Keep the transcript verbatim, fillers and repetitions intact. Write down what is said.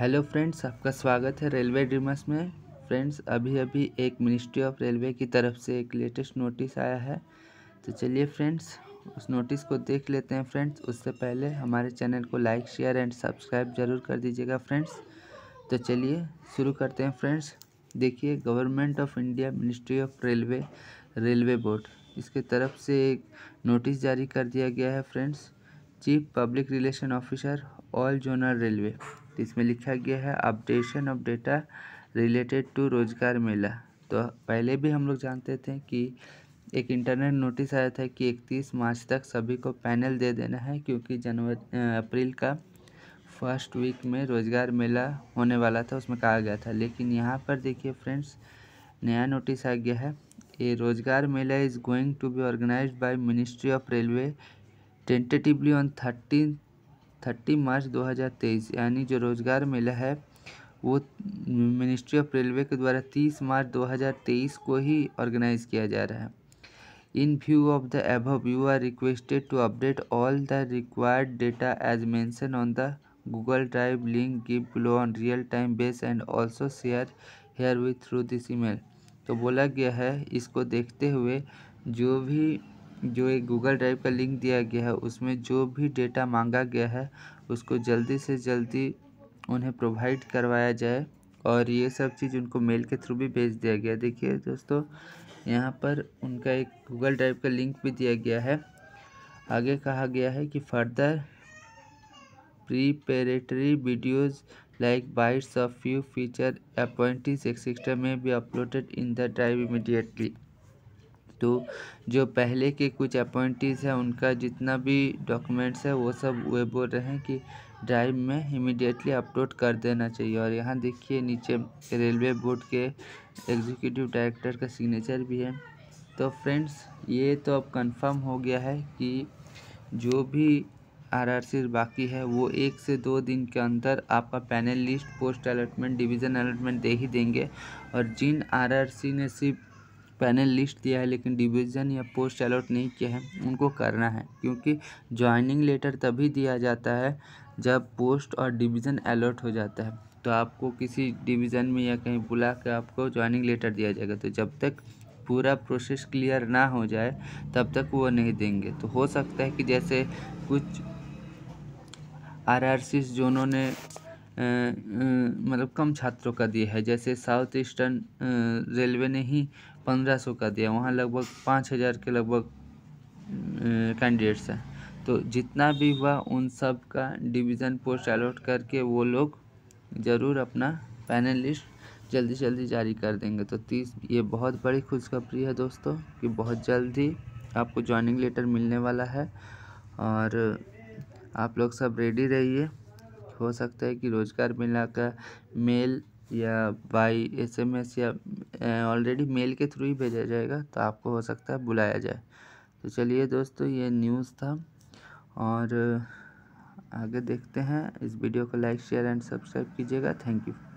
Hello friends, आपका स्वागत है रेलवे ड्रीम्स में। फ्रेंड्स, अभी अभी एक मिनिस्ट्री ऑफ रेलवे की तरफ से एक लेटेस्ट नोटिस आया है, तो चलिए फ्रेंड्स उस नोटिस को देख लेते हैं। फ्रेंड्स, उससे पहले हमारे चैनल को लाइक, शेयर एंड सब्सक्राइब जरूर कर दीजिएगा फ्रेंड्स। तो चलिए शुरू करते हैं फ्रेंड्स। देखिए, government of India, ministry of railway, railway board, इसके तरफ से एक नोटिस जारी कर दिया गया है friends. Chief public relation officer, all zonal railway. इसमें लिखा गया है updation of data related to Rozgar Mela. तो पहले भी हम लोग जानते थे कि एक इंटरनेट नोटिस आया था कि इकतीस मार्च तक सभी को पैनल दे देना है, क्योंकि जनवरी अप्रैल का फर्स्ट वीक में रोजगार मेला होने वाला था, उसमें कहा गया था। लेकिन यहाँ पर देखिए फ्रेंड्स, नया नोटिस आ गया है। ये Rozgar Mela is going to be organise by ministry of railway tentatively on thirteen thirty March दो हज़ार तेईस यानी जो रोजगार मेला है वो मिनिस्ट्री ऑफ रेलवे के द्वारा तीस मार्च दो हज़ार तेईस को ही ऑर्गेनाइज किया जा रहा है। In view of the above, you are requested to update all the required data as mention on the Google drive link give below on real time base and also share herewith through this email. तो बोला गया है, इसको देखते हुए जो भी जो एक गूगल ड्राइव का लिंक दिया गया है उसमें जो भी डेटा मांगा गया है उसको जल्दी से जल्दी उन्हें प्रोवाइड करवाया जाए, और ये सब चीज़ उनको मेल के थ्रू भी भेज दिया गया। देखिए दोस्तों, यहाँ पर उनका एक गूगल ड्राइव का लिंक भी दिया गया है। आगे कहा गया है कि further preparatory videos like bytes of few feature appointees etcetera में भी uploaded in the drive immediately. तो जो पहले के कुछ अपॉइंटीज़ हैं उनका जितना भी डॉक्यूमेंट्स है वो सब वे बोल रहे हैं कि ड्राइव में इमीडिएटली अपलोड कर देना चाहिए। और यहाँ देखिए नीचे रेलवे बोर्ड के एग्जीक्यूटिव डायरेक्टर का सिग्नेचर भी है। तो फ्रेंड्स, ये तो अब कंफर्म हो गया है कि जो भी आरआरसी बाकी है वो एक से दो दिन के अंदर आपका panel list, post allotment, division allotment दे ही देंगे। और जिन आरआरसी ने सिर्फ पैनल लिस्ट दिया है लेकिन डिवीज़न या पोस्ट अलॉट नहीं किया है उनको करना है, क्योंकि ज्वाइनिंग लेटर तभी दिया जाता है जब पोस्ट और डिवीज़न अलॉट हो जाता है। तो आपको किसी डिवीज़न में या कहीं बुला के आपको ज्वाइनिंग लेटर दिया जाएगा। तो जब तक पूरा प्रोसेस क्लियर ना हो जाए तब तक वो नहीं देंगे। तो हो सकता है कि जैसे कुछ आर आर सी जोनों ने आ, आ, मतलब कम छात्रों का दिया है, जैसे साउथ ईस्टर्न रेलवे ने ही पंद्रह सौ का दिया, वहाँ लगभग पाँच हज़ार के लगभग कैंडिडेट्स हैं। तो जितना भी हुआ उन सब का डिवीज़न पोस्ट अलॉट करके वो लोग ज़रूर अपना पैनल लिस्ट जल्दी जल्दी जारी कर देंगे। तो तीस ये बहुत बड़ी खुशखबरी है दोस्तों कि बहुत जल्दी आपको ज्वाइनिंग लेटर मिलने वाला है, और आप लोग सब रेडी रहिए। हो सकता है कि रोजगार मेला का मेल या बाई एसएमएस या ऑलरेडी मेल के थ्रू ही भेजा जाएगा, तो आपको हो सकता है बुलाया जाए। तो चलिए दोस्तों, ये न्यूज़ था। और आगे देखते हैं। इस वीडियो को लाइक, शेयर एंड सब्सक्राइब कीजिएगा। Thank you.